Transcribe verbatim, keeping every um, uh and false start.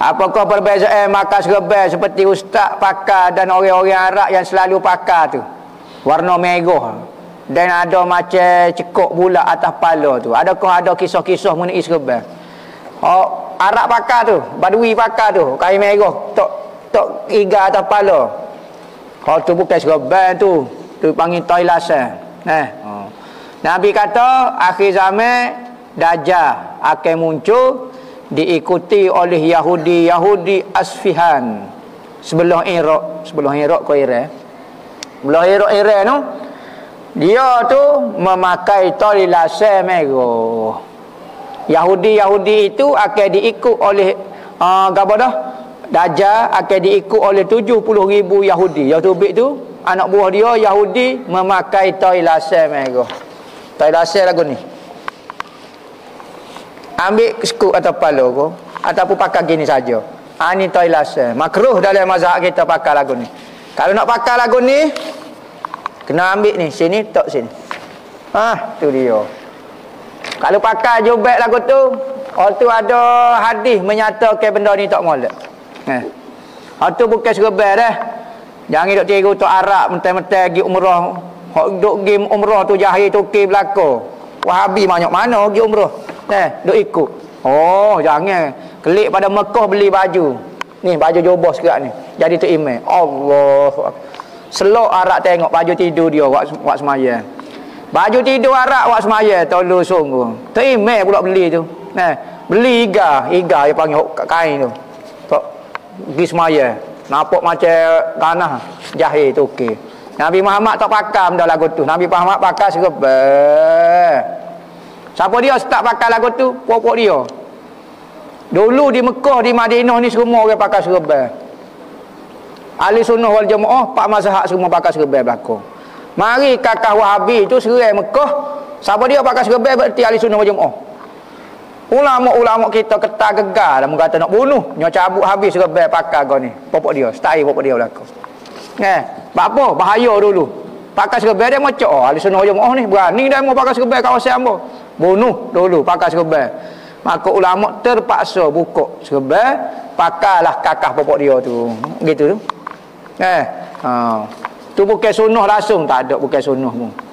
Apakah perbezaan makan serba seperti ustaz pakar dan orang-orang Arab yang selalu pakar tu? Warna merah dan ada macam cekok bulat atas kepala tu. Adakah ada kisah-kisah mengenai serba? Oh, Arab pakar tu, Badui pakar tu, kain merah tok tok iga atas kepala. Kalau tu bukan serba tu, tu panggil toilasan. Nah. Oh. Nabi kata akhir zaman Dajjal akan muncul, diikuti oleh Yahudi Yahudi Asfihan sebelah Iraq, sebelah Iraq ke Iran, sebelah Iraq Iran tu, dia tu memakai tali laser merah. Yahudi-Yahudi itu akan diikut oleh uh, gabadah Dajjal akan diikut oleh tujuh puluh ribu Yahudi. Yahudi tu anak buah dia Yahudi memakai tali laser merah. Tali laser lagu ni ambil skut atau pala ko ataupun pakai gini saja. Ha ni toilasan. Makruh dalam mazhab kita pakai lagu ni. Kalau nak pakai lagu ni kena ambil ni, sini tok sini. Ha tu dia. Kalau pakai jubah lagu tu, orang tu ada hadis menyatakan benda ni tak molek. Ha. Hak tu bukan serban dah. Jangan dok tiru tok Arab mentang-mentang pergi umrah, hok dok game umrah tu jahil toki belako. Wahabi banyak mana pergi umrah. Eh, duk ikut. Oh, jangan. Kelik pada Mekah beli baju. Ni baju jubah sekarang ni. Jadi tu imam. Allah. Selok Arab tengok baju tidur dia wak wak semaya. Baju tidur Arab wak semaya tolong sungguh. Tu imam pula beli tu. Eh, beli iga, iga dia panggil kain tu. Tok pergi semaya. Nampak macam tanah jahil tu okey. Nabi Muhammad tak pakai benda lagu tu. Nabi Muhammad pakai serba. Siapa dia start pakai lagu tu? Puak-puak dia. Dulu di Mekah, di Madinah ni semua orang pakai serban. Ahlus Sunnah wal Jamaah, pak mazhab semua pakai serban belakang. Mari kakak Wahabi tu serai Mekah, siapa dia pakai serban berarti Ahlus Sunnah wal Jamaah. Ulama-ulama kita ketar gegar dah mengata nak bunuh, nyo cabut habis serban pakai kau ni. Puak-puak dia, style puak-puak dia belakang. Eh, bab apa? Bahaya dulu. Pakai serban dia macam oh, Ahlus Sunnah wal Jamaah ni berani dia mau pakai serban kawasan ambo. Bunuh dulu pakai serban. Maka ulama terpaksa buka serban, pakailah kakah pokok dia tu. Gitu tu. Eh. Ha. Tu bukan sunnah langsung tak ada, bukan sunnah pun.